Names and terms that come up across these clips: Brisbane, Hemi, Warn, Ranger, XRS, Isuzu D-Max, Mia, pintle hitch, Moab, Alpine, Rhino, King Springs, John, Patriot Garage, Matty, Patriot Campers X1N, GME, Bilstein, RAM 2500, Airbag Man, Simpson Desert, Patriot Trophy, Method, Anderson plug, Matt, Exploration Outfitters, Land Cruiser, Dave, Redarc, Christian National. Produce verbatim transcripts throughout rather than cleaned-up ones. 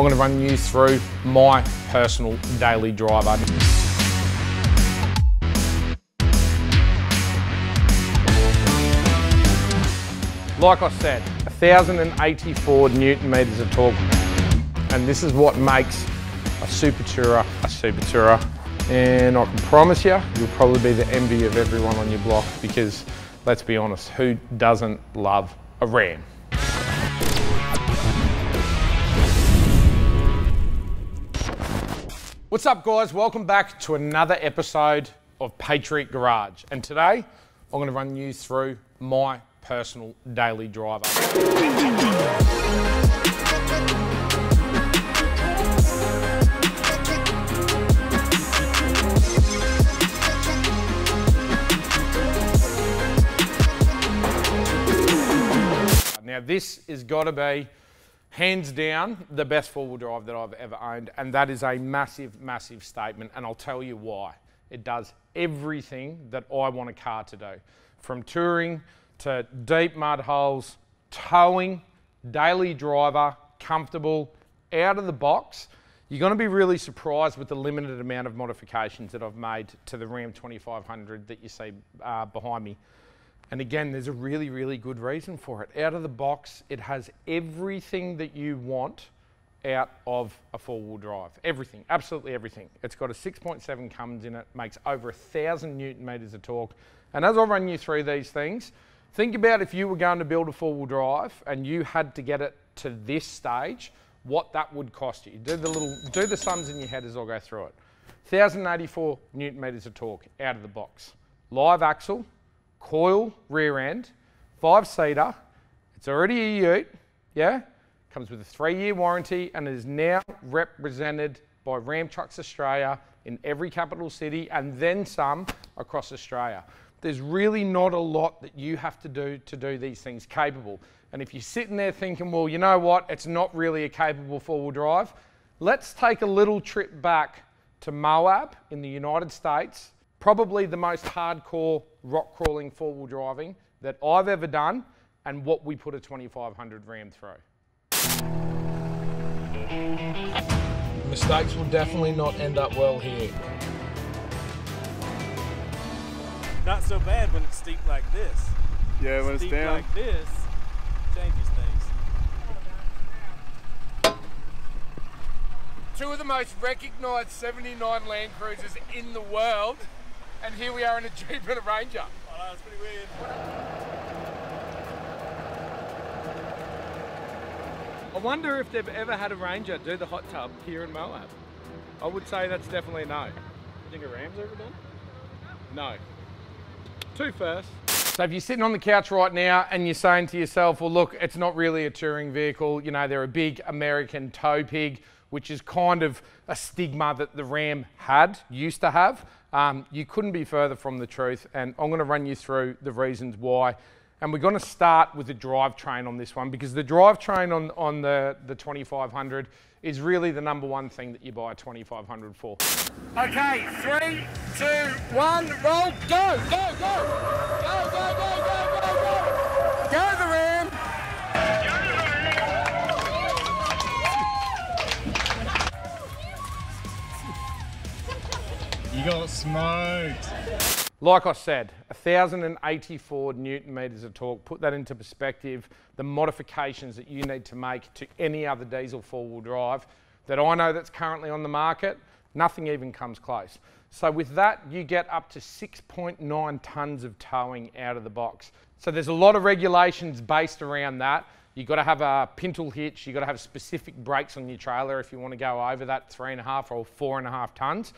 I'm going to run you through my personal daily driver. Like I said, one thousand eighty-four newton meters of torque. And this is what makes a Super Tourer a Super Tourer. And I can promise you, you'll probably be the envy of everyone on your block because, let's be honest, who doesn't love a Ram? What's up, guys? Welcome back to another episode of Patriot Garage. And today, I'm going to run you through my personal daily driver. Now this has got to be hands down the best four-wheel drive that I've ever owned, and that is a massive massive statement, and I'll tell you why. It does everything that I want a car to do, from touring to deep mud holes, towing, daily driver, comfortable, out of the box. You're going to be really surprised with the limited amount of modifications that I've made to the Ram twenty-five hundred that you see uh, behind me. And again, there's a really, really good reason for it. Out of the box, it has everything that you want out of a four-wheel drive. Everything, absolutely everything. It's got a six point seven Cummins in it, makes over a thousand newton meters of torque. And as I run you through these things, think about if you were going to build a four-wheel drive and you had to get it to this stage, what that would cost you. Do the little, do the sums in your head as I go through it. one thousand eighty-four newton meters of torque out of the box. Live axle, coil rear end, five-seater. It's already a ute, yeah? Comes with a three-year warranty and is now represented by Ram Trucks Australia in every capital city and then some across Australia. There's really not a lot that you have to do to do these things capable. And if you're sitting there thinking, well, you know what, it's not really a capable four-wheel drive, let's take a little trip back to Moab in the United States, probably the most hardcore rock crawling four-wheel driving that I've ever done, and what we put a twenty-five hundred Ram through. Mistakes will definitely not end up well here. Not so bad when it's steep like this. Yeah, when steep it's down like this, changes things. Two of the most recognised seventy-nine Land Cruisers in the world, and here we are in a Jeep and a Ranger. Oh, that was pretty weird. I wonder if they've ever had a Ranger do the hot tub here in Moab. I would say that's definitely no. You think a Ram's ever done? No. Two first. So if you're sitting on the couch right now and you're saying to yourself, well, look, it's not really a touring vehicle. You know, they're a big American tow pig, which is kind of a stigma that the Ram had, used to have. Um, you couldn't be further from the truth. And I'm going to run you through the reasons why. And we're going to start with the drivetrain on this one, because the drivetrain on, on the, the twenty-five hundred is really the number one thing that you buy a twenty-five hundred for. Okay, three, two, one, roll, go, go, go! Go, go, go, go, go, go! Go the Ram! Go the Ram! You got smoked. Like I said, one thousand eighty-four newton meters of torque. Put that into perspective, the modifications that you need to make to any other diesel four-wheel drive that I know that's currently on the market, nothing even comes close. So with that, you get up to six point nine tonnes of towing out of the box. So there's a lot of regulations based around that. You've got to have a pintle hitch, you've got to have specific brakes on your trailer if you want to go over that three and a half or four and a half tonnes.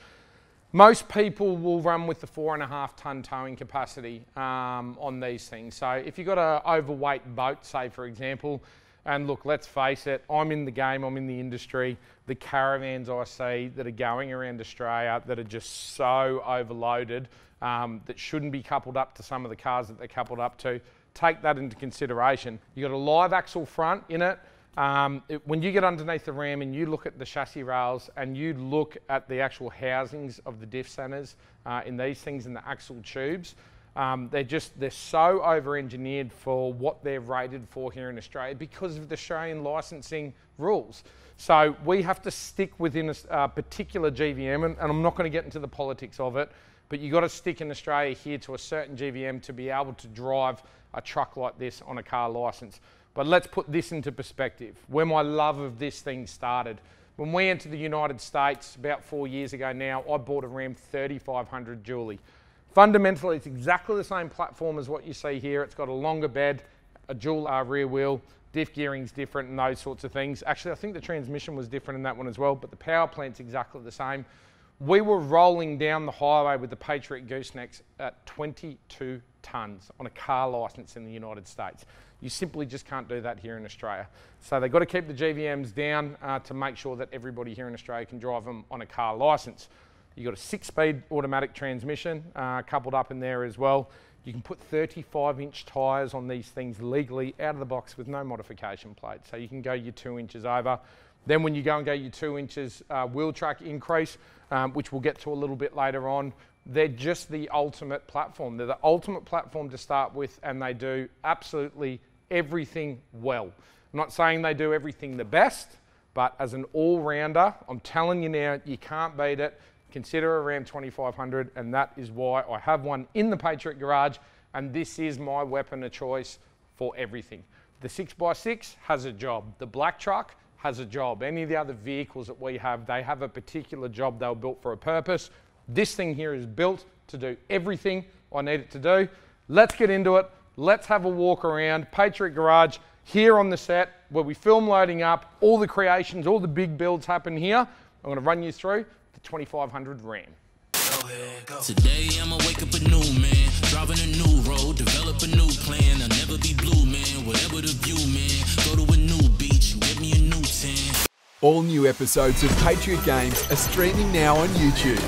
Most people will run with the four and a half ton towing capacity um, on these things. So if you've got an overweight boat, say for example, and look, let's face it, I'm in the game, I'm in the industry, the caravans I see that are going around Australia that are just so overloaded, um, that shouldn't be coupled up to some of the cars that they're coupled up to, take that into consideration. You've got a live axle front in it. Um, it, when you get underneath the Ram and you look at the chassis rails and you look at the actual housings of the diff centers uh, in these things and the axle tubes, um, they're just, they're so over-engineered for what they're rated for here in Australia because of the Australian licensing rules. So we have to stick within a uh, particular G V M, and, and I'm not going to get into the politics of it, but you've got to stick in Australia here to a certain G V M to be able to drive a truck like this on a car licence. But let's put this into perspective, where my love of this thing started. When we entered the United States about four years ago now, I bought a Ram thirty-five hundred dually. Fundamentally, it's exactly the same platform as what you see here. It's got a longer bed, a dual R rear wheel, diff gearing's different and those sorts of things. Actually, I think the transmission was different in that one as well, but the power plant's exactly the same. We were rolling down the highway with the Patriot goosenecks at twenty-two tonnes on a car licence in the United States. You simply just can't do that here in Australia. So they've got to keep the G V Ms down uh, to make sure that everybody here in Australia can drive them on a car licence. You've got a six-speed automatic transmission uh, coupled up in there as well. You can put thirty-five inch tyres on these things legally out of the box with no modification plate. So you can go your two inches over. Then when you go and go your two inches uh, wheel track increase, um, which we'll get to a little bit later on, they're just the ultimate platform. They're the ultimate platform to start with, and they do absolutely everything well. I'm not saying they do everything the best, but as an all-rounder, I'm telling you now, you can't beat it. Consider a Ram twenty-five hundred, and that is why I have one in the Patriot Garage, and this is my weapon of choice for everything. The six by six has a job. The black truck has a job. Any of the other vehicles that we have, they have a particular job. They were built for a purpose. This thing here is built to do everything I need it to do. Let's get into it. Let's have a walk around Patriot Garage here on the set where we film loading up. All the creations, all the big builds happen here. I'm going to run you through the twenty-five hundred Ram. Today I'ma wake up a new man, driving a new road, develop a new plan. I'll never be blue, man, whatever the view, man. Go to a new beach, get me a new tan. All new episodes of Patriot Games are streaming now on YouTube.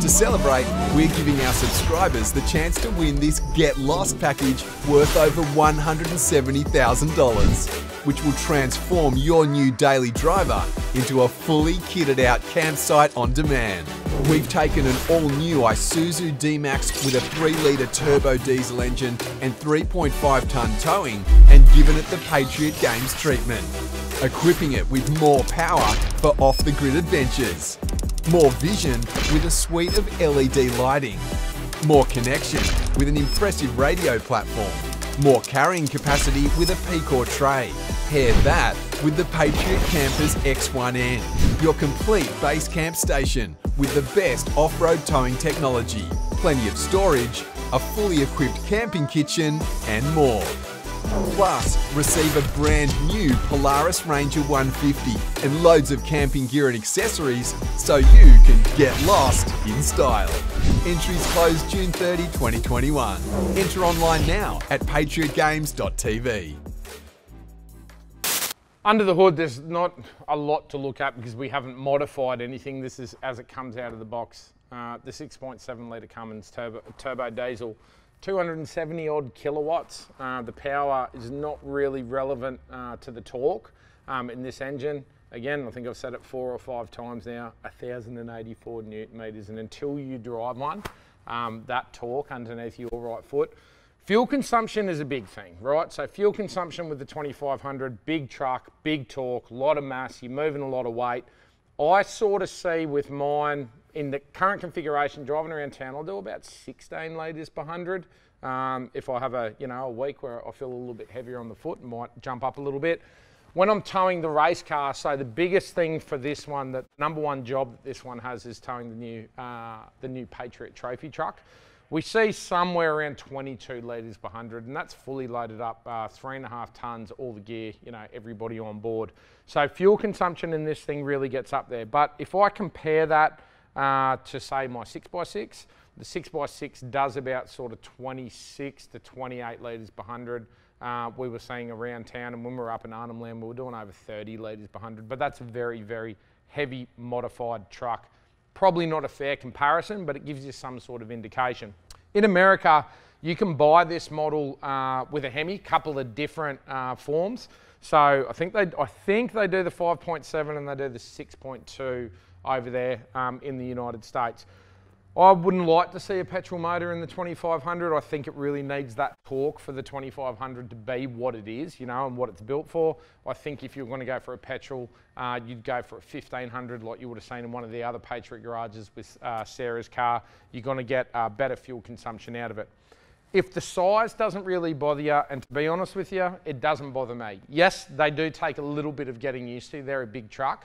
To celebrate, we're giving our subscribers the chance to win this Get Lost package worth over one hundred seventy thousand dollars, which will transform your new daily driver into a fully kitted out campsite on demand. We've taken an all-new Isuzu D-Max with a three litre turbo diesel engine and three point five tonne towing and given it the Patriot Games treatment, equipping it with more power for off-the-grid adventures, more vision with a suite of L E D lighting, more connection with an impressive radio platform, more carrying capacity with a P C O R tray. Pair that with the Patriot Campers X one N, your complete base camp station with the best off-road towing technology, plenty of storage, a fully equipped camping kitchen and more. Plus, receive a brand new Polaris Ranger one fifty and loads of camping gear and accessories so you can get lost in style. Entries close June thirtieth, twenty twenty-one. Enter online now at patriot games dot t v. Under the hood, there's not a lot to look at because we haven't modified anything. This is as it comes out of the box. Uh, the six point seven litre Cummins turbo, turbo diesel. two hundred seventy odd kilowatts. Uh, the power is not really relevant uh, to the torque um, in this engine. Again, I think I've said it four or five times now, one thousand eighty-four newton meters, and until you drive one, um, that torque underneath your right foot. Fuel consumption is a big thing, right? So fuel consumption with the twenty-five hundred, big truck, big torque, lot of mass, you're moving a lot of weight. I sort of see with mine, in the current configuration, driving around town, I'll do about sixteen litres per hundred. Um, if I have a, you know, a week where I feel a little bit heavier on the foot, and might jump up a little bit. When I'm towing the race car, so the biggest thing for this one, the number one job that this one has is towing the new, uh, the new Patriot Trophy truck. We see somewhere around twenty-two litres per hundred, and that's fully loaded up, uh, three and a half tonnes, all the gear, you know, everybody on board. So fuel consumption in this thing really gets up there. But if I compare that Uh, to say my six by six. The six by six does about sort of twenty-six to twenty-eight litres per hundred. Uh, we were seeing around town, and when we were up in Arnhem Land, we were doing over thirty litres per hundred, but that's a very, very heavy modified truck. Probably not a fair comparison, but it gives you some sort of indication. In America, you can buy this model uh, with a Hemi, couple of different uh, forms. So I think they, I think they do the five point seven and they do the six point two over there um, in the United States. I wouldn't like to see a petrol motor in the twenty-five hundred. I think it really needs that torque for the twenty-five hundred to be what it is, you know, and what it's built for. I think if you're going to go for a petrol, uh, you'd go for a fifteen hundred like you would have seen in one of the other Patriot garages with uh, Sarah's car. You're going to get uh, better fuel consumption out of it. If the size doesn't really bother you, and to be honest with you, it doesn't bother me. Yes, they do take a little bit of getting used to. They're a big truck.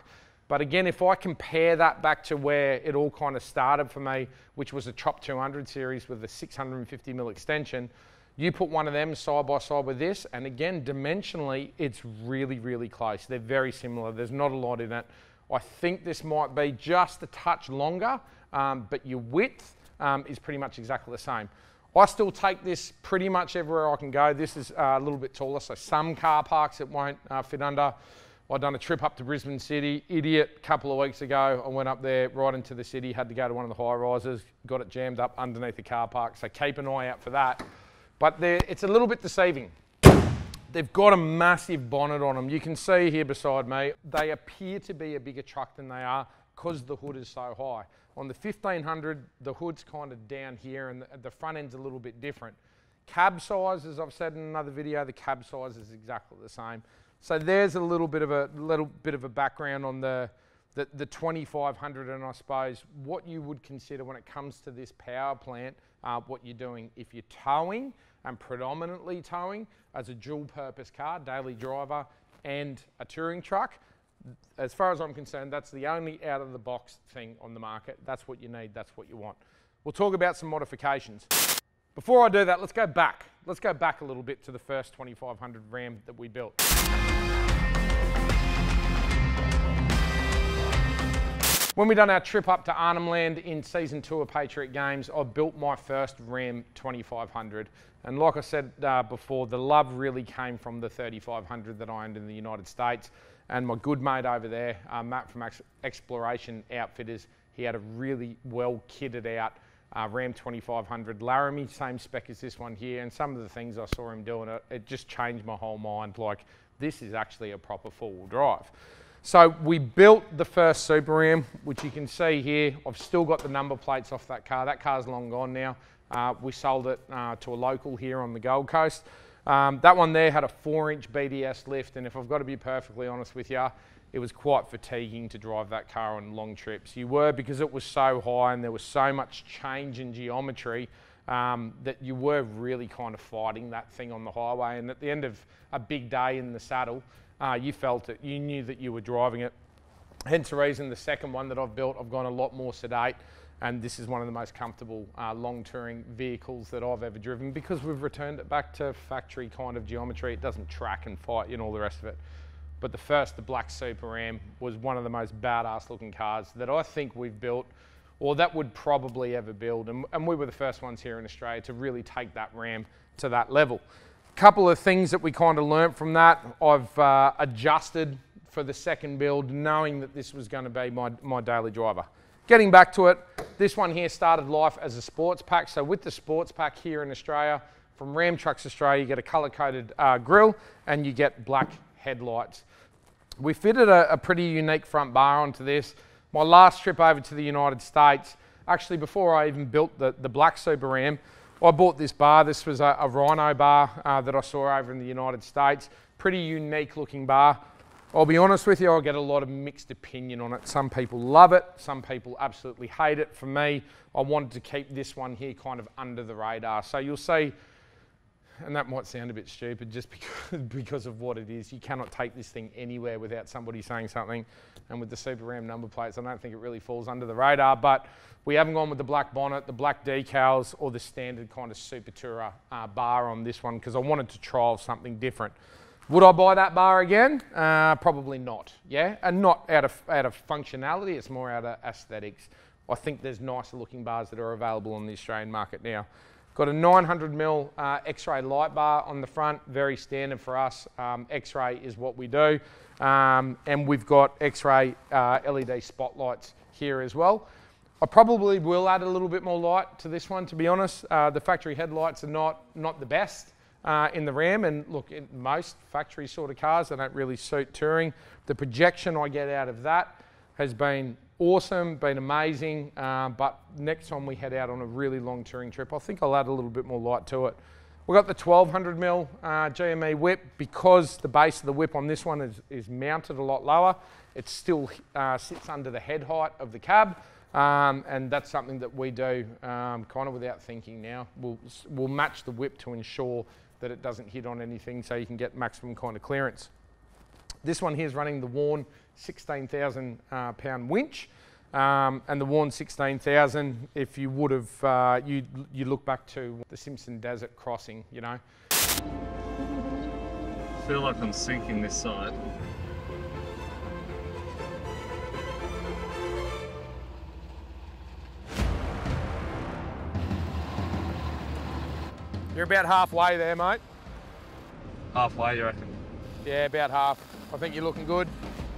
But again, if I compare that back to where it all kind of started for me, which was a CHOP two hundred series with a six hundred fifty mil extension, you put one of them side by side with this, and again, dimensionally, it's really, really close. They're very similar. There's not a lot in it. I think this might be just a touch longer, um, but your width um, is pretty much exactly the same. I still take this pretty much everywhere I can go. This is uh, a little bit taller, so some car parks it won't uh, fit under. I've done a trip up to Brisbane City, idiot, a couple of weeks ago. I went up there right into the city, had to go to one of the high rises, got it jammed up underneath the car park, so keep an eye out for that. But it's a little bit deceiving. They've got a massive bonnet on them. You can see here beside me, they appear to be a bigger truck than they are, because the hood is so high. On the fifteen hundred, the hood's kind of down here and the, the front end's a little bit different. Cab size, as I've said in another video, the cab size is exactly the same. So there's a little bit of a little bit of a background on the, the, the twenty-five hundred, and I suppose what you would consider when it comes to this power plant, uh, what you're doing if you're towing, and predominantly towing, as a dual purpose car, daily driver and a touring truck. As far as I'm concerned, that's the only out-of-the-box thing on the market. That's what you need, that's what you want. We'll talk about some modifications. Before I do that, let's go back. Let's go back a little bit to the first twenty-five hundred Ram that we built. When we done our trip up to Arnhem Land in season two of Patriot Games, I built my first Ram twenty-five hundred. And like I said uh, before, the love really came from the thirty-five hundred that I owned in the United States. And my good mate over there, uh, Matt from Ex Exploration Outfitters, he had a really well kitted out uh, Ram twenty-five hundred Laramie, same spec as this one here, and some of the things I saw him doing, it, it just changed my whole mind. Like, this is actually a proper four-wheel drive. So we built the first Super Ram, which you can see here. I've still got the number plates off that car. That car's long gone now. Uh, we sold it uh, to a local here on the Gold Coast. Um, that one there had a four inch B D S lift, and if I've got to be perfectly honest with you, it was quite fatiguing to drive that car on long trips. You were, because it was so high and there was so much change in geometry, um, that you were really kind of fighting that thing on the highway, and at the end of a big day in the saddle, uh, you felt it, you knew that you were driving it. Hence the reason the second one that I've built, I've gone a lot more sedate. And this is one of the most comfortable uh, long touring vehicles that I've ever driven, because we've returned it back to factory kind of geometry. It doesn't track and fight and all the rest of it. But the first, the black Super Ram, was one of the most badass looking cars that I think we've built, or that would probably ever build. And, and we were the first ones here in Australia to really take that Ram to that level. A couple of things that we kind of learnt from that, I've uh, adjusted for the second build, knowing that this was going to be my, my daily driver. Getting back to it, this one here started life as a sports pack. So with the sports pack here in Australia, from Ram Trucks Australia, you get a colour-coded uh, grille and you get black headlights. We fitted a, a pretty unique front bar onto this. My last trip over to the United States, actually before I even built the, the black Super Ram, I bought this bar. This was a, a Rhino bar uh, that I saw over in the United States. Pretty unique looking bar. I'll be honest with you, I get a lot of mixed opinion on it. Some people love it, some people absolutely hate it. For me, I wanted to keep this one here kind of under the radar. So you'll see, and that might sound a bit stupid just because, because of what it is, you cannot take this thing anywhere without somebody saying something. And with the Super Ram number plates, I don't think it really falls under the radar, but we haven't gone with the black bonnet, the black decals, or the standard kind of Super Tourer uh, bar on this one, because I wanted to trial something different. Would I buy that bar again? Uh, probably not, yeah? And not out of, out of functionality, it's more out of aesthetics. I think there's nicer looking bars that are available on the Australian market now. Got a nine hundred mil uh, X-Ray light bar on the front, very standard for us. Um, X-Ray is what we do. Um, and we've got X-Ray uh, L E D spotlights here as well. I probably will add a little bit more light to this one, to be honest. Uh, the factory headlights are not, not the best. Uh, in the Ram, and look, in most factory sort of cars, they don't really suit touring. The projection I get out of that has been awesome, been amazing, uh, but next time we head out on a really long touring trip, I think I'll add a little bit more light to it. We've got the twelve hundred mil uh, G M E whip. Because the base of the whip on this one is, is mounted a lot lower, it still uh, sits under the head height of the cab, um, and that's something that we do um, kind of without thinking now. We'll, we'll match the whip to ensure that it doesn't hit on anything so you can get maximum kind of clearance. This one here is running the Warn sixteen thousand uh, pound winch, um, and the Warn sixteen thousand, if you would have, uh, you, you look back to the Simpson Desert crossing, you know. I feel like I'm sinking this side. You're about halfway there, mate. Halfway, you reckon? Yeah, about half. I think you're looking good.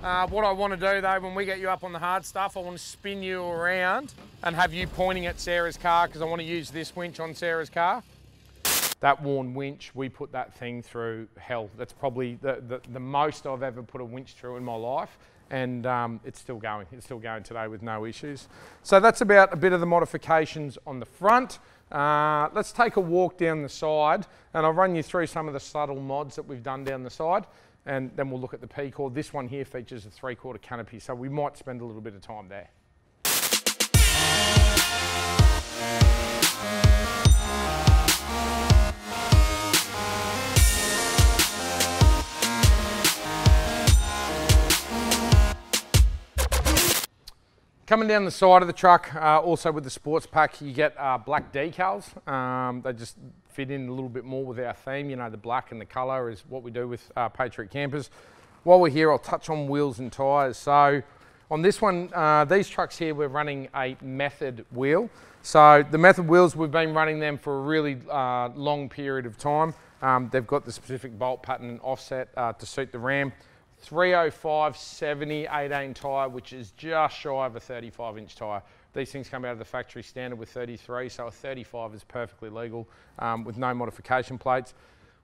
Uh, what I want to do though, when we get you up on the hard stuff, I want to spin you around and have you pointing at Sarah's car, because I want to use this winch on Sarah's car. That Warn winch, we put that thing through hell. That's probably the, the, the most I've ever put a winch through in my life, and um, it's still going. It's still going today with no issues. So that's about a bit of the modifications on the front. Uh, let's take a walk down the side, and I'll run you through some of the subtle mods that we've done down the side, and then we'll look at the P C O R. This one here features a three-quarter canopy, so we might spend a little bit of time there. Coming down the side of the truck, uh, also with the sports pack, you get uh, black decals. Um, they just fit in a little bit more with our theme. You know, the black and the colour is what we do with uh, Patriot Campers. While we're here, I'll touch on wheels and tyres. So on this one, uh, these trucks here, we're running a Method wheel. So the Method wheels, we've been running them for a really uh, long period of time. Um, they've got the specific bolt pattern and offset uh, to suit the Ram. three oh five seventy eighteen tyre, which is just shy of a thirty-five inch tyre. These things come out of the factory standard with thirty-three, so a thirty-five is perfectly legal um, with no modification plates.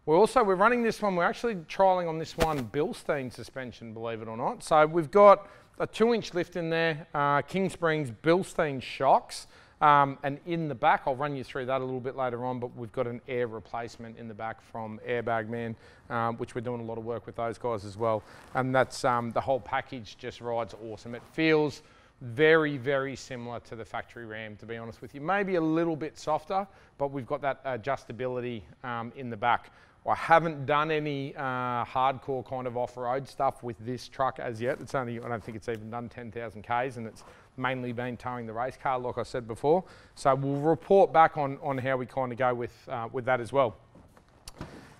We're also, we're running this one, we're actually trialling on this one Bilstein suspension, believe it or not. So we've got a two inch lift in there, uh, King Springs, Bilstein shocks, um, and in the back, I'll run you through that a little bit later on, but we've got an air replacement in the back from Airbag Man, um, which we're doing a lot of work with those guys as well. And that's, um, the whole package just rides awesome. It feels very, very similar to the factory Ram, to be honest with you. Maybe a little bit softer, but we've got that adjustability um, in the back. I haven't done any uh, hardcore kind of off-road stuff with this truck as yet. It's only, I don't think it's even done ten thousand Ks, and it's mainly been towing the race car, like I said before. So we'll report back on, on how we kind of go with, uh, with that as well.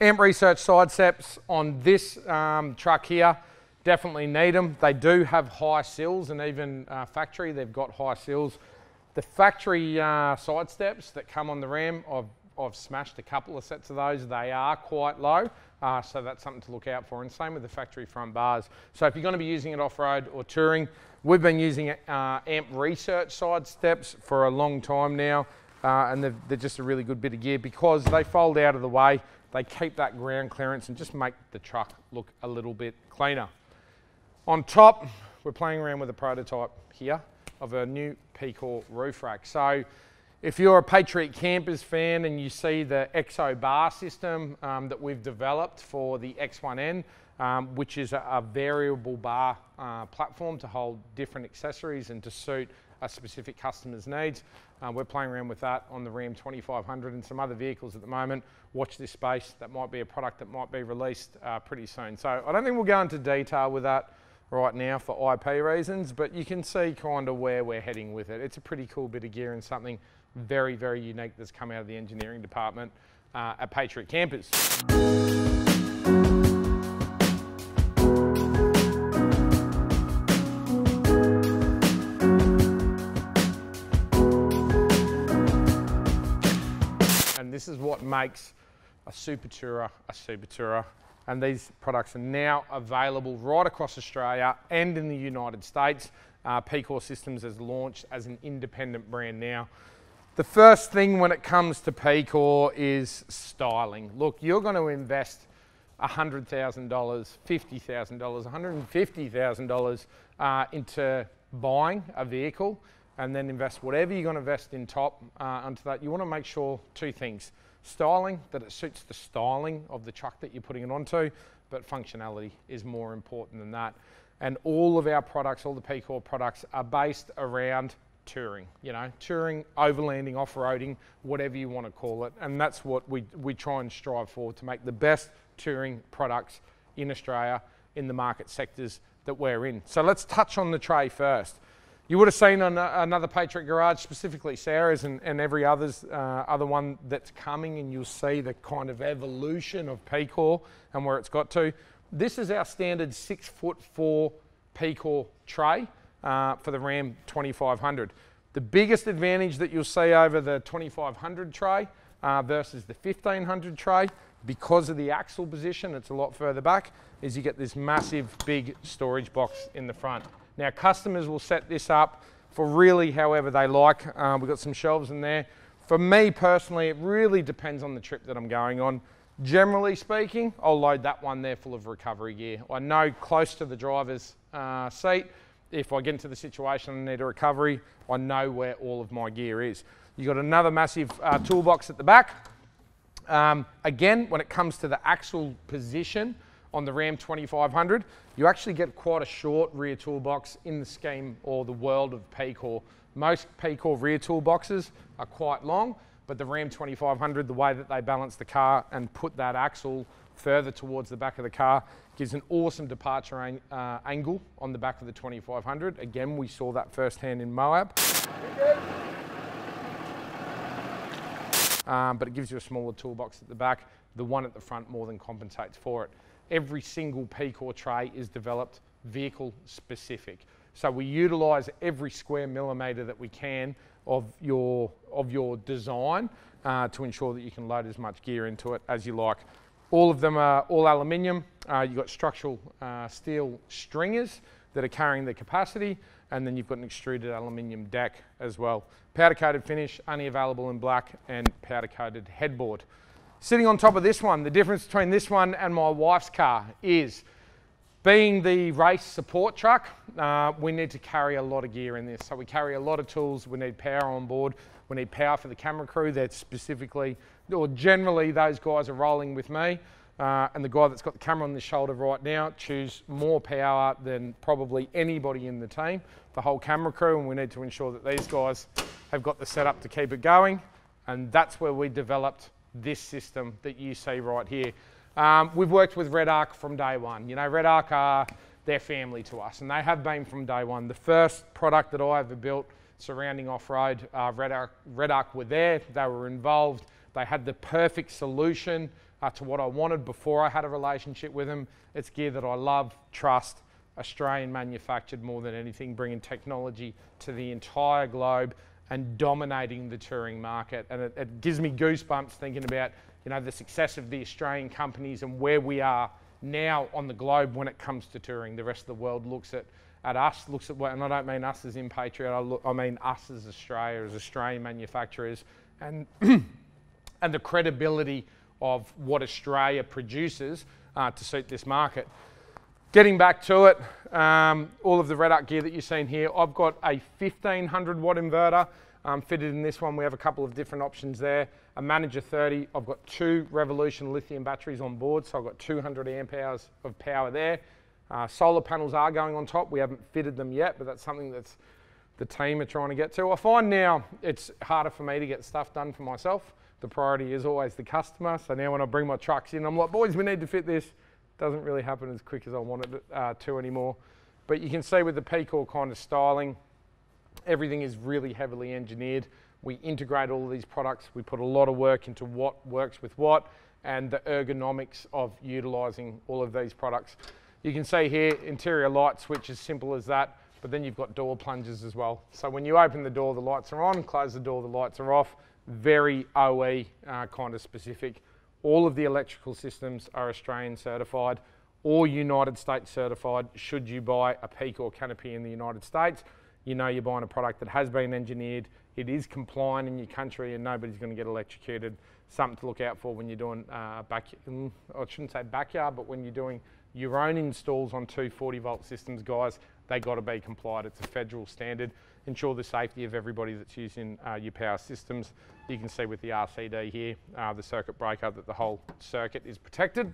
Amp Research side steps on this um, truck here. Definitely need them. They do have high sills, and even uh, factory, they've got high sills. The factory uh, side steps that come on the Ram, I've I've smashed a couple of sets of those. They are quite low, uh, so that's something to look out for. And same with the factory front bars. So if you're going to be using it off-road or touring, we've been using uh, Amp Research side steps for a long time now, uh, and they're, they're just a really good bit of gear because they fold out of the way, they keep that ground clearance and just make the truck look a little bit cleaner. On top, we're playing around with a prototype here of a new P C O R roof rack. So if you're a Patriot Campers fan and you see the X O bar system um, that we've developed for the X one N, um, which is a, a variable bar uh, platform to hold different accessories and to suit a specific customer's needs, uh, we're playing around with that on the Ram twenty-five hundred and some other vehicles at the moment. Watch this space. That might be a product that might be released uh, pretty soon. So I don't think we'll go into detail with that right now for I P reasons, but you can see kind of where we're heading with it. It's a pretty cool bit of gear and something very, very unique that's come out of the engineering department uh, at Patriot Campers. And this is what makes a Super Tourer a Super Tourer. And these products are now available right across Australia and in the United States. Uh, P C O R Systems has launched as an independent brand now. The first thing when it comes to P C O R is styling. Look, you're going to invest one hundred thousand dollars, fifty thousand dollars, one hundred fifty thousand dollars uh, into buying a vehicle and then invest whatever you're going to invest in top uh, onto that, you want to make sure two things. Styling, that it suits the styling of the truck that you're putting it onto, but functionality is more important than that. And all of our products, all the P C O R products, are based around touring, you know, touring, overlanding, off-roading, whatever you want to call it. And that's what we, we try and strive for, to make the best touring products in Australia, in the market sectors that we're in. So let's touch on the tray first. You would have seen on another Patriot Garage, specifically Sarah's and, and every other's, uh, other one that's coming, and you'll see the kind of evolution of P C O R and where it's got to. This is our standard six foot four P C O R tray uh, for the Ram twenty-five hundred. The biggest advantage that you'll see over the twenty-five hundred tray uh, versus the fifteen hundred tray, because of the axle position, it's a lot further back, is you get this massive big storage box in the front. Now, customers will set this up for really however they like. Uh, we've got some shelves in there. For me personally, it really depends on the trip that I'm going on. Generally speaking, I'll load that one there full of recovery gear. I know close to the driver's uh, seat, if I get into the situation and need a recovery, I know where all of my gear is. You've got another massive uh, toolbox at the back. Um, again, when it comes to the axle position, on the Ram twenty-five hundred, you actually get quite a short rear toolbox in the scheme or the world of P C O R. Most P C O R rear toolboxes are quite long, but the Ram twenty-five hundred, the way that they balance the car and put that axle further towards the back of the car, gives an awesome departure an, uh, angle on the back of the twenty-five hundred. Again, we saw that firsthand in Moab. Um, but it gives you a smaller toolbox at the back. The one at the front more than compensates for it. Every single P C O R tray is developed vehicle specific. So we utilise every square millimetre that we can of your, of your design uh, to ensure that you can load as much gear into it as you like. All of them are all aluminium. Uh, you've got structural uh, steel stringers that are carrying the capacity, and then you've got an extruded aluminium deck as well. Powder coated finish, only available in black, and powder coated headboard. Sitting on top of this one, the difference between this one and my wife's car is, being the race support truck, uh, we need to carry a lot of gear in this. So we carry a lot of tools, we need power on board, we need power for the camera crew. That's specifically, or generally those guys are rolling with me, uh, and the guy that's got the camera on his shoulder right now chews more power than probably anybody in the team, the whole camera crew, and we need to ensure that these guys have got the setup to keep it going. And that's where we developed this system that you see right here. Um, we've worked with Redarc from day one. You know, Redarc are their family to us, and they have been from day one. The first product that I ever built surrounding off-road, uh, Redarc, Redarc were there, they were involved, they had the perfect solution uh, to what I wanted before I had a relationship with them. It's gear that I love, trust, Australian manufactured more than anything, bringing technology to the entire globe and dominating the touring market. And it, it gives me goosebumps thinking about, you know, the success of the Australian companies and where we are now on the globe when it comes to touring. The rest of the world looks at, at us, looks at, and I don't mean us as in Patriot, I, look, I mean us as Australia, as Australian manufacturers, and, and the credibility of what Australia produces uh, to suit this market. Getting back to it, um, all of the Redarc gear that you've seen here, I've got a fifteen hundred watt inverter um, fitted in this one. We have a couple of different options there. A Manager thirty, I've got two Revolution lithium batteries on board, so I've got two hundred amp hours of power there. Uh, solar panels are going on top. We haven't fitted them yet, but that's something that's the team are trying to get to. I find now it's harder for me to get stuff done for myself. The priority is always the customer. So now when I bring my trucks in, I'm like, boys, we need to fit this. Doesn't really happen as quick as I wanted it uh, to anymore. But you can see with the P C O R kind of styling, everything is really heavily engineered. We integrate all of these products. We put a lot of work into what works with what and the ergonomics of utilising all of these products. You can see here, interior light switch is simple as that, but then you've got door plungers as well. So when you open the door, the lights are on, close the door, the lights are off. Very O E uh, kind of specific. All of the electrical systems are Australian certified or United States certified. Should you buy a P C O R canopy in the United States, you know you're buying a product that has been engineered, it is compliant in your country, and nobody's going to get electrocuted. Something to look out for when you're doing, uh, back, I shouldn't say backyard, but when you're doing your own installs on two forty volt systems, guys, They got to be complied. It's a federal standard. Ensure the safety of everybody that's using uh, your power systems. You can see with the R C D here, uh, the circuit breaker, that the whole circuit is protected.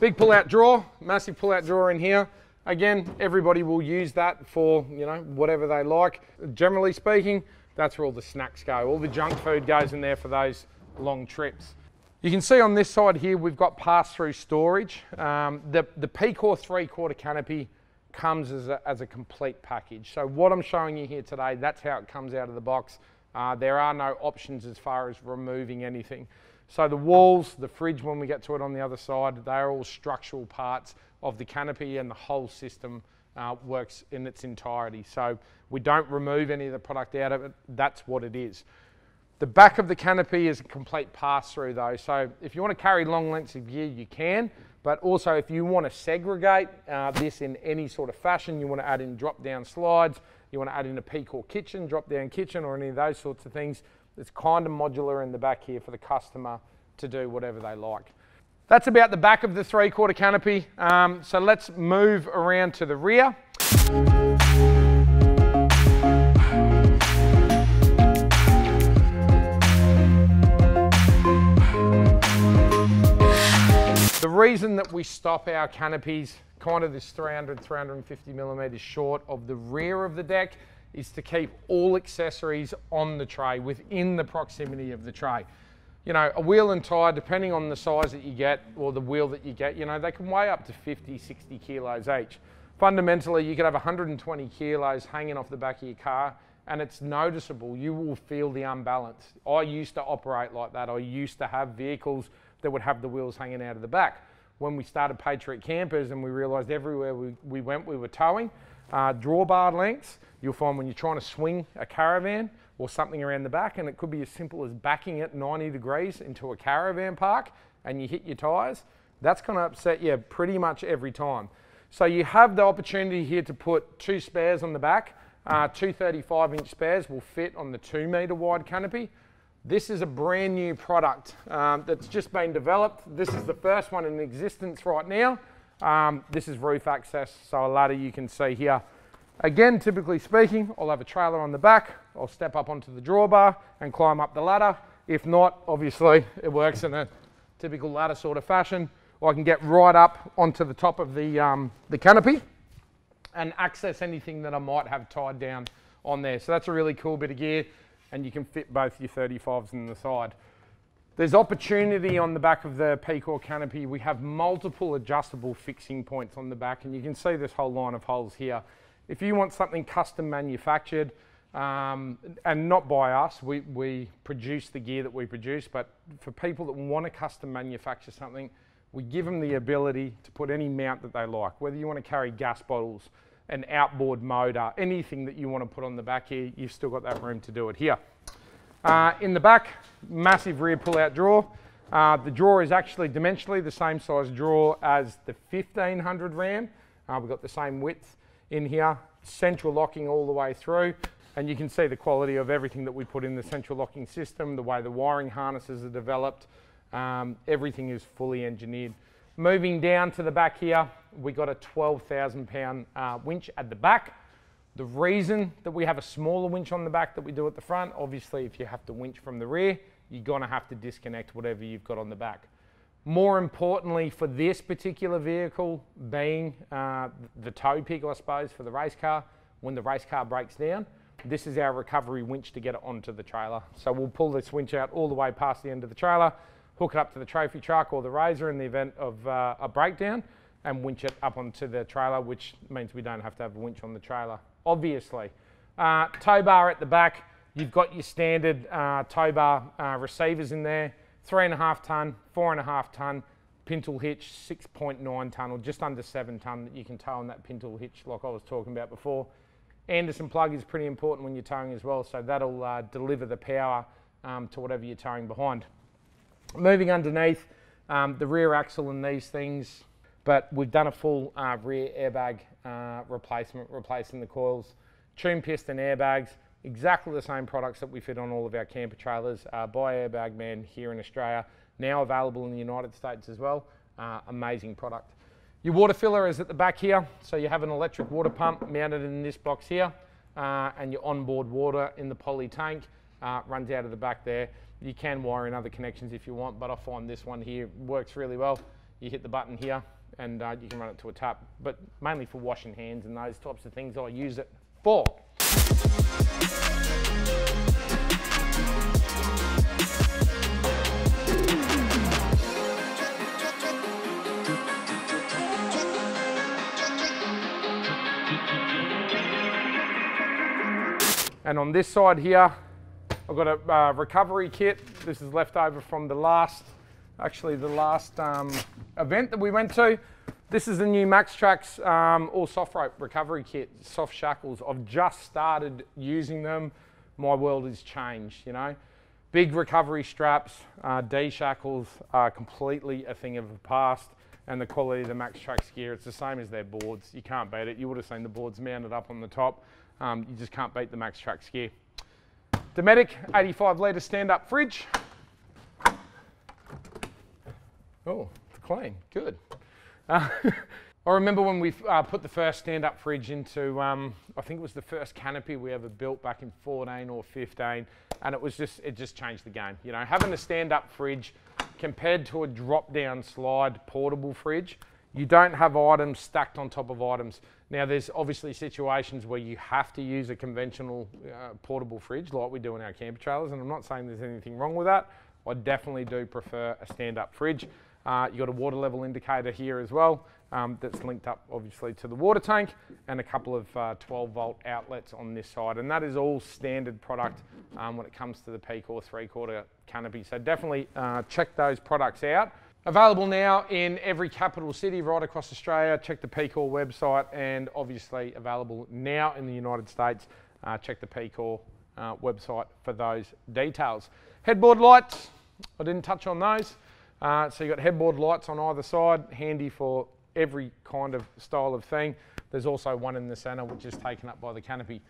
Big pull-out drawer, massive pull-out drawer in here. Again, everybody will use that for, you know, whatever they like. Generally speaking, that's where all the snacks go. All the junk food goes in there for those long trips. You can see on this side here, we've got pass-through storage. Um, the, the P C O R three-quarter canopy comes as a, as a complete package. So what I'm showing you here today, that's how it comes out of the box. Uh, there are no options as far as removing anything. So the walls, the fridge, when we get to it on the other side, they're all structural parts of the canopy, and the whole system uh, works in its entirety. So we don't remove any of the product out of it. That's what it is. The back of the canopy is a complete pass-through though. So if you want to carry long lengths of gear, you can. But also, if you want to segregate uh, this in any sort of fashion, you want to add in drop-down slides, you want to add in a P C O R kitchen, drop-down kitchen, or any of those sorts of things, it's kind of modular in the back here for the customer to do whatever they like. That's about the back of the three-quarter canopy. Um, so let's move around to the rear. The reason that we stop our canopies kind of this three hundred, three hundred fifty millimeters short of the rear of the deck is to keep all accessories on the tray, within the proximity of the tray. You know, a wheel and tire, depending on the size that you get, or the wheel that you get, you know, they can weigh up to fifty, sixty kilos each. Fundamentally, you could have one hundred twenty kilos hanging off the back of your car, and it's noticeable. You will feel the unbalance. I used to operate like that. I used to have vehicles that would have the wheels hanging out of the back. When we started Patriot Campers and we realised everywhere we, we went we were towing, uh, drawbar lengths, you'll find when you're trying to swing a caravan or something around the back, and it could be as simple as backing it ninety degrees into a caravan park and you hit your tyres, that's going to upset you pretty much every time. So you have the opportunity here to put two spares on the back, uh, two thirty-five inch spares will fit on the two metre wide canopy. This is a brand new product um, that's just been developed. This is the first one in existence right now. Um, this is roof access, so a ladder you can see here. Again, typically speaking, I'll have a trailer on the back, I'll step up onto the drawbar and climb up the ladder. If not, obviously, it works in a typical ladder sort of fashion. Or I can get right up onto the top of the, um, the canopy and access anything that I might have tied down on there. So that's a really cool bit of gear. And you can fit both your thirty-fives in the side. There's opportunity on the back of the P C O R canopy. We have multiple adjustable fixing points on the back, and you can see this whole line of holes here. If you want something custom manufactured, um, and not by us, we, we produce the gear that we produce, but for people that want to custom manufacture something, we give them the ability to put any mount that they like, whether you want to carry gas bottles, an outboard motor, anything that you want to put on the back here, you've still got that room to do it here. Uh, in the back, massive rear pull-out drawer. Uh, the drawer is actually dimensionally the same size drawer as the fifteen hundred Ram. Uh, we've got the same width in here, central locking all the way through, and you can see the quality of everything that we put in the central locking system, the way the wiring harnesses are developed, um, everything is fully engineered. Moving down to the back here, we got a twelve thousand pound uh, winch at the back. The reason that we have a smaller winch on the back that we do at the front, obviously if you have to winch from the rear, you're gonna have to disconnect whatever you've got on the back. More importantly for this particular vehicle, being uh, the tow pick, I suppose, for the race car, when the race car breaks down, this is our recovery winch to get it onto the trailer. So we'll pull this winch out all the way past the end of the trailer, hook it up to the trophy truck or the Razor in the event of uh, a breakdown, and winch it up onto the trailer, which means we don't have to have a winch on the trailer, obviously. Uh, tow bar at the back, you've got your standard uh, tow bar uh, receivers in there, three and a half ton, four and a half ton, pintle hitch, six point nine ton, or just under seven ton that you can tow on that pintle hitch like I was talking about before. Anderson plug is pretty important when you're towing as well, so that'll uh, deliver the power um, to whatever you're towing behind. Moving underneath, um, the rear axle and these things, but we've done a full uh, rear airbag uh, replacement, replacing the coils, tune piston airbags, exactly the same products that we fit on all of our camper trailers uh, by Airbag Man here in Australia, now available in the United States as well, uh, amazing product. Your water filler is at the back here, so you have an electric water pump mounted in this box here, uh, and your onboard water in the poly tank uh, runs out of the back there. You can wire in other connections if you want, but I find this one here works really well. You hit the button here and uh, you can run it to a tap, but mainly for washing hands and those types of things I use it for. And on this side here, I've got a uh, recovery kit. This is left over from the last, actually the last um, event that we went to. This is the new Max Trax um, all soft rope recovery kit, soft shackles. I've just started using them. My world has changed, you know. Big recovery straps, uh, D-shackles are completely a thing of the past. And the quality of the Max Trax gear, it's the same as their boards. You can't beat it. You would have seen the boards mounted up on the top. Um, you just can't beat the Max Trax gear. Dometic eighty-five litre stand-up fridge. Oh, it's clean. Good. Uh, I remember when we uh, put the first stand-up fridge into, um, I think it was the first canopy we ever built back in fourteen or fifteen, and it was just, it just changed the game. You know, having a stand-up fridge compared to a drop-down slide portable fridge, you don't have items stacked on top of items. Now, there's obviously situations where you have to use a conventional uh, portable fridge like we do in our camper trailers, and I'm not saying there's anything wrong with that. I definitely do prefer a stand-up fridge. Uh, you've got a water level indicator here as well um, that's linked up obviously to the water tank, and a couple of uh, twelve volt outlets on this side, and that is all standard product um, when it comes to the P C O R three-quarter canopy. So definitely uh, check those products out. Available now in every capital city right across Australia. Check the P C O R website, and obviously available now in the United States. Uh, check the P C O R uh, website for those details. Headboard lights, I didn't touch on those. Uh, so you've got headboard lights on either side, handy for every kind of style of thing. There's also one in the centre which is taken up by the canopy.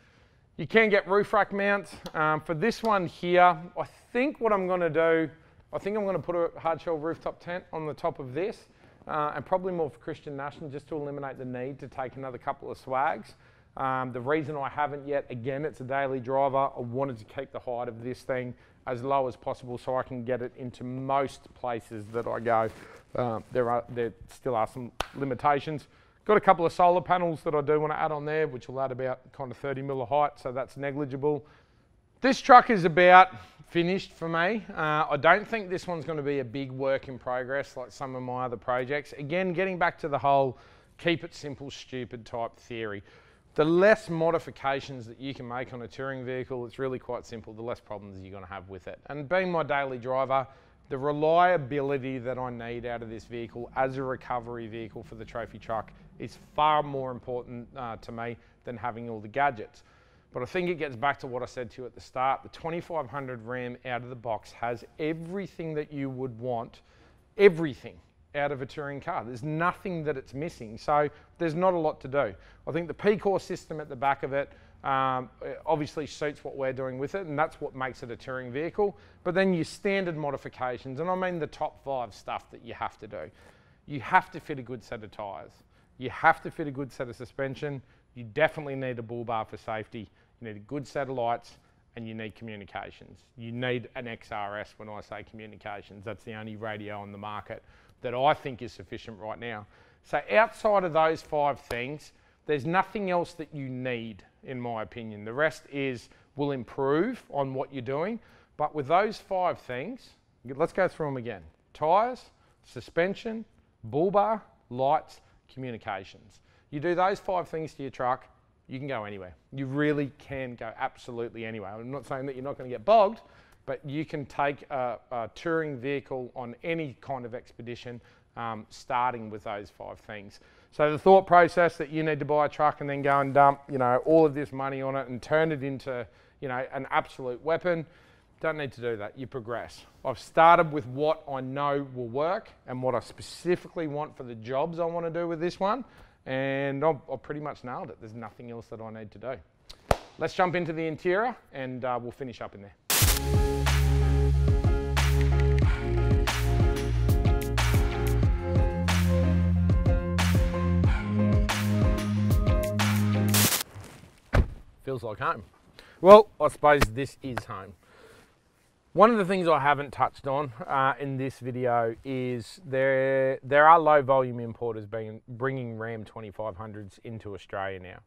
You can get roof rack mounts. Um, for this one here, I think what I'm going to do, I think I'm going to put a hardshell rooftop tent on the top of this, uh, and probably more for Christian National, just to eliminate the need to take another couple of swags. Um, the reason I haven't yet, again, it's a daily driver, I wanted to keep the height of this thing as low as possible so I can get it into most places that I go. Uh, there are, there still are some limitations. Got a couple of solar panels that I do want to add on there, which will add about kind of thirty mil of height, so that's negligible. This truck is about finished for me. Uh, I don't think this one's going to be a big work in progress like some of my other projects. Again, getting back to the whole keep it simple, stupid type theory. The less modifications that you can make on a touring vehicle, it's really quite simple, the less problems you're going to have with it. And being my daily driver, the reliability that I need out of this vehicle as a recovery vehicle for the trophy truck is far more important uh, to me than having all the gadgets. But I think it gets back to what I said to you at the start. The twenty-five hundred Ram out of the box has everything that you would want, everything out of a touring car. There's nothing that it's missing, so there's not a lot to do. I think the P C O R system at the back of it um, obviously suits what we're doing with it, and that's what makes it a touring vehicle. But then your standard modifications, and I mean the top five stuff that you have to do. You have to fit a good set of tyres. You have to fit a good set of suspension. You definitely need a bull bar for safety. You need a good set of lights, and you need communications. You need an X R S. When I say communications, that's the only radio on the market that I think is sufficient right now. So outside of those five things, there's nothing else that you need, in my opinion. The rest is, will improve on what you're doing. But with those five things, let's go through them again. Tyres, suspension, bull bar, lights, communications. You do those five things to your truck, you can go anywhere. You really can go absolutely anywhere. I'm not saying that you're not going to get bogged, but you can take a, a touring vehicle on any kind of expedition, um, starting with those five things. So the thought process that you need to buy a truck and then go and dump, you know, all of this money on it and turn it into, you know, an absolute weapon, don't need to do that. You progress. I've started with what I know will work and what I specifically want for the jobs I want to do with this one, and I've, I've pretty much nailed it. There's nothing else that I need to do. Let's jump into the interior, and uh, we'll finish up in there. feels like home. Well, I suppose this is home. One of the things I haven't touched on uh, in this video is there there are low volume importers being, bringing Ram twenty-five hundreds into Australia now.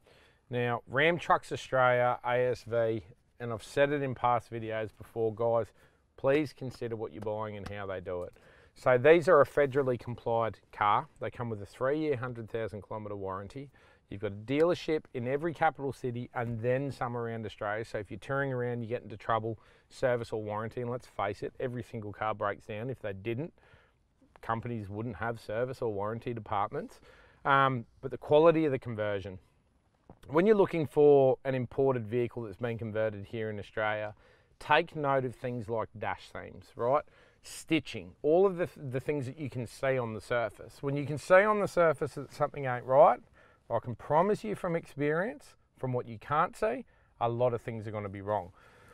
Now, Ram Trucks Australia, A S V, and I've said it in past videos before, guys, please consider what you're buying and how they do it. So these are a federally complied car. They come with a three-year, one hundred thousand kilometre warranty. You've got a dealership in every capital city and then some around Australia. So if you're touring around, you get into trouble, service or warranty, and let's face it, every single car breaks down. If they didn't, companies wouldn't have service or warranty departments. Um, but the quality of the conversion. When you're looking for an imported vehicle that's been converted here in Australia, take note of things like dash seams, right? Stitching, all of the, the things that you can see on the surface. When you can see on the surface that something ain't right, I can promise you from experience, from what you can't see, a lot of things are going to be wrong.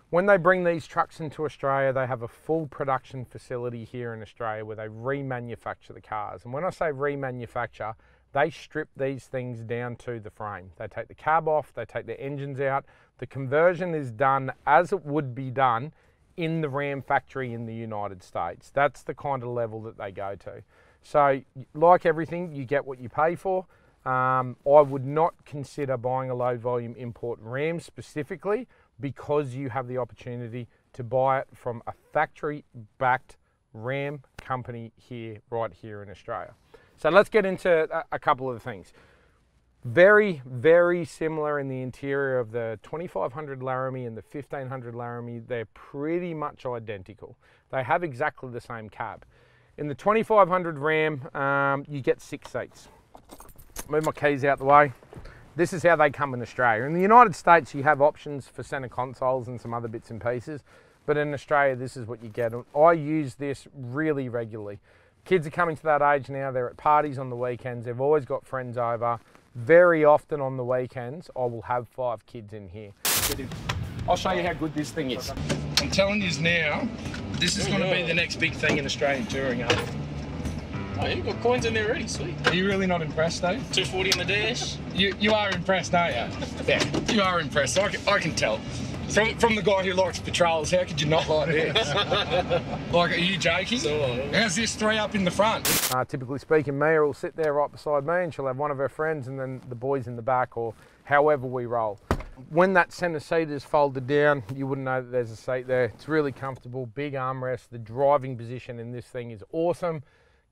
When they bring these trucks into Australia, they have a full production facility here in Australia where they remanufacture the cars. And when I say remanufacture, they strip these things down to the frame. They take the cab off, they take the engines out. The conversion is done as it would be done in the Ram factory in the United States. That's the kind of level that they go to. So like everything, you get what you pay for. Um, I would not consider buying a low volume import Ram specifically because you have the opportunity to buy it from a factory backed Ram company here, right here in Australia. So let's get into a couple of things. Very, very similar in the interior of the twenty-five hundred Laramie and the fifteen hundred Laramie. They're pretty much identical. They have exactly the same cab. In the twenty-five hundred Ram, um, you get six seats. Move my keys out the way. This is how they come in Australia. In the United States, you have options for center consoles and some other bits and pieces, but in Australia, this is what you get. I use this really regularly. Kids are coming to that age now. They're at parties on the weekends. They've always got friends over. Very often on the weekends, I will have five kids in here. I'll show you how good this thing is. I'm telling you now, this is going to be the next big thing in Australian touring. Oh, you've got coins in there already, sweet. Are you really not impressed, though? two forty in the dash. You you are impressed, aren't you? Yeah, you are impressed. I can, I can tell. From, from the guy who likes patrols, how could you not like this? Like, are you joking? So, how's this three up in the front? Uh, typically speaking, Mia will sit there right beside me and she'll have one of her friends and then the boys in the back or however we roll. When that centre seat is folded down, you wouldn't know that there's a seat there. It's really comfortable, big armrest. The driving position in this thing is awesome.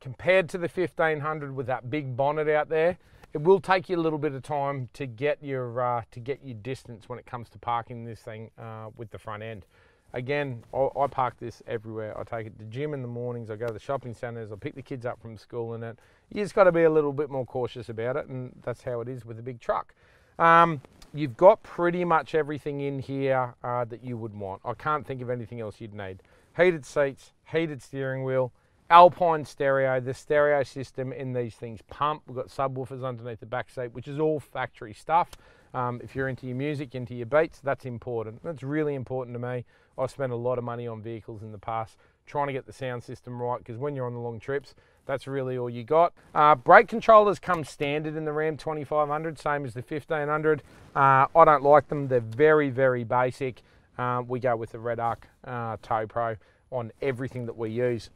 Compared to the fifteen hundred with that big bonnet out there, it will take you a little bit of time to get your uh, to get your distance when it comes to parking this thing uh, with the front end. Again, I, I park this everywhere. I take it to the gym in the mornings. I go to the shopping centres. I pick the kids up from school in it. You just got to be a little bit more cautious about it, and that's how it is with a big truck. Um, you've got pretty much everything in here uh, that you would want. I can't think of anything else you'd need. Heated seats, heated steering wheel, Alpine stereo, the stereo system in these things pump. We've got subwoofers underneath the back seat, which is all factory stuff. Um, if you're into your music, into your beats, that's important. That's really important to me. I've spent a lot of money on vehicles in the past trying to get the sound system right, because when you're on the long trips, that's really all you got. Uh, brake controllers come standard in the Ram twenty-five hundred, same as the fifteen hundred. Uh, I don't like them. They're very, very basic. Uh, we go with the Redarc uh, Tow Pro on everything that we use.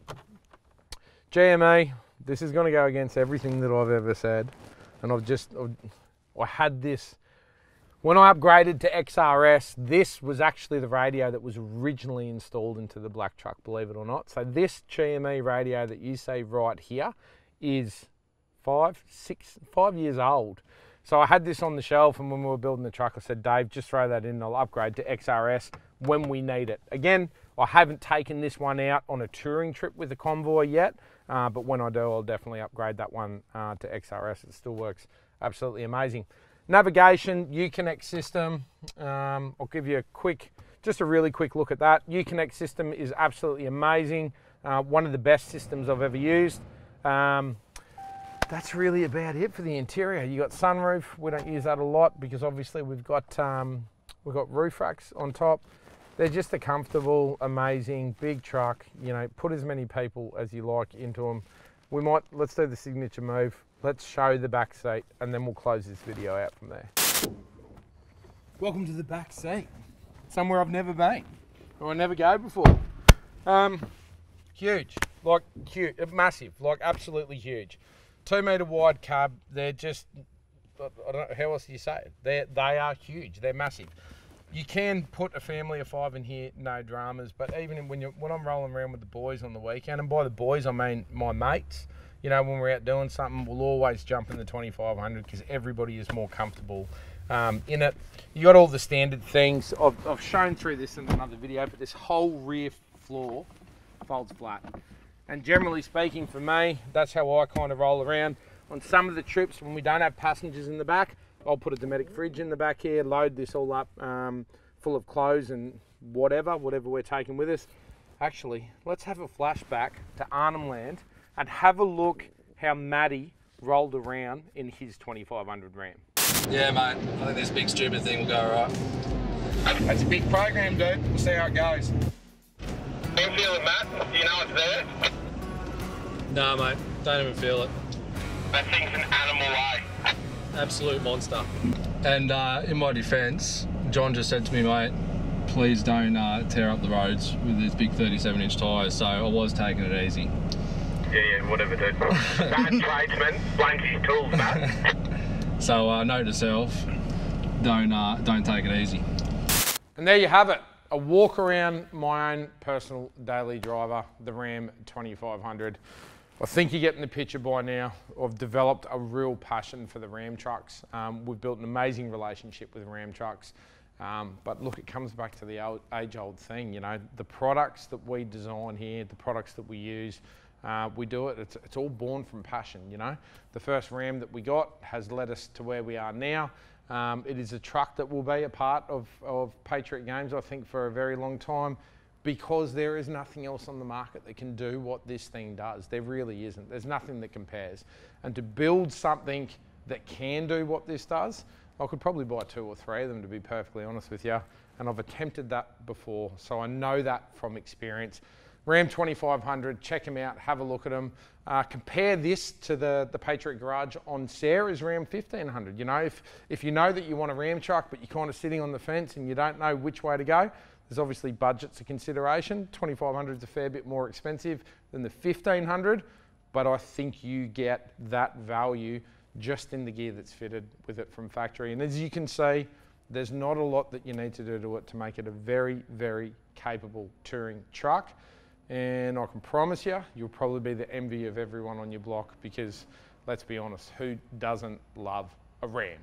G M E, this is going to go against everything that I've ever said, and I've just, I've, I had this, when I upgraded to X R S, this was actually the radio that was originally installed into the black truck, believe it or not. So this G M E radio that you see right here is five, six, five years old. So I had this on the shelf, and when we were building the truck, I said, Dave, just throw that in, I'll upgrade to X R S when we need it. Again, I haven't taken this one out on a touring trip with the convoy yet, uh, but when I do, I'll definitely upgrade that one uh, to X R S. It still works absolutely amazing. Navigation, Uconnect system. Um, I'll give you a quick, just a really quick look at that. Uconnect system is absolutely amazing. Uh, one of the best systems I've ever used. Um, that's really about it for the interior. You got sunroof. We don't use that a lot because obviously we've got um, we've got roof racks on top. They're just a comfortable, amazing, big truck. You know, put as many people as you like into them. We might, let's do the signature move. Let's show the back seat, and then we'll close this video out from there. Welcome to the back seat. Somewhere I've never been, or I never go before. Um, huge, like huge, massive, like absolutely huge. Two metre wide cab, they're just, I don't know, how else do you say it? They're, they are huge, they're massive. You can put a family of five in here, no dramas, but even when, you're, when I'm rolling around with the boys on the weekend, and by the boys I mean my mates, you know, when we're out doing something, we'll always jump in the twenty-five hundred because everybody is more comfortable um, in it. You got all the standard things. I've, I've shown through this in another video, but this whole rear floor folds flat. And generally speaking, for me, that's how I kind of roll around. On some of the trips when we don't have passengers in the back, I'll put a Dometic fridge in the back here, load this all up um, full of clothes and whatever, whatever we're taking with us. Actually, let's have a flashback to Arnhem Land and have a look how Matty rolled around in his twenty-five hundred Ram. Yeah, mate, I think this big stupid thing will go all right. That's a big program, dude. We'll see how it goes. How you feeling, Matt? Do you know it's there? Nah, mate, don't even feel it. That thing's an animal, eh? Absolute monster. And uh, in my defence, John just said to me, mate, please don't uh, tear up the roads with these big thirty-seven inch tyres, so I was taking it easy. Yeah, yeah, whatever, dude. Bad tradesman, blames his tools, mate. So, uh, note to self, don't, uh, don't take it easy. And there you have it. A walk around my own personal daily driver, the Ram twenty-five hundred. I think you're getting the picture by now. I've developed a real passion for the Ram trucks. Um, we've built an amazing relationship with Ram trucks. Um, but look, it comes back to the age-old thing, you know, the products that we design here, the products that we use, uh, we do it, it's, it's all born from passion, you know. The first Ram that we got has led us to where we are now. Um, it is a truck that will be a part of, of Patriot Games, I think, for a very long time, because there is nothing else on the market that can do what this thing does. There really isn't. There's nothing that compares. And to build something that can do what this does, I could probably buy two or three of them, to be perfectly honest with you. And I've attempted that before, so I know that from experience. Ram twenty-five hundred, check them out, have a look at them. Uh, compare this to the, the Patriot Garage on Sarah's Ram fifteen hundred. You know, if, if you know that you want a Ram truck, but you're kind of sitting on the fence and you don't know which way to go, there's obviously budget's a consideration. twenty-five hundred is a fair bit more expensive than the fifteen hundred, but I think you get that value just in the gear that's fitted with it from factory. And as you can see, there's not a lot that you need to do to it to make it a very, very capable touring truck. And I can promise you, you'll probably be the envy of everyone on your block because, let's be honest, who doesn't love a Ram?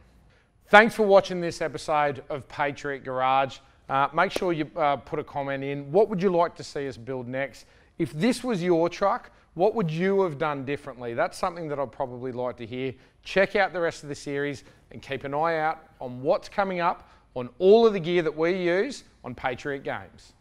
Thanks for watching this episode of Patriot Garage. Uh, make sure you uh, put a comment in. What would you like to see us build next? If this was your truck, what would you have done differently? That's something that I'd probably like to hear. Check out the rest of the series and keep an eye out on what's coming up on all of the gear that we use on Patriot Games.